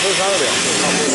受伤了，差不多。